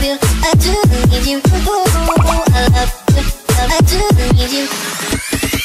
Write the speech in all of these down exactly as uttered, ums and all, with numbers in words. love you, I do need you. Oh, I love you, I do need you. I do need you. I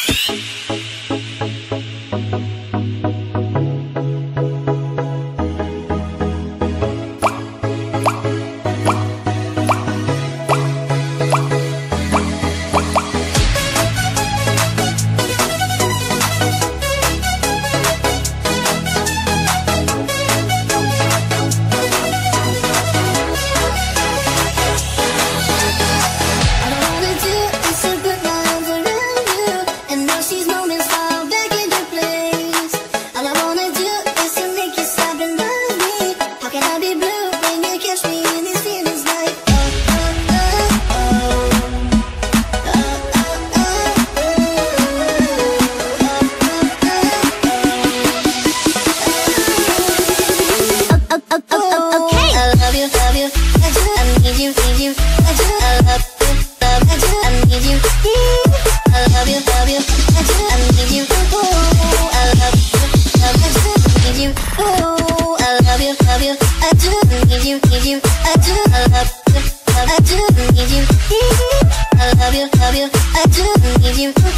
love you, love you. I do need you.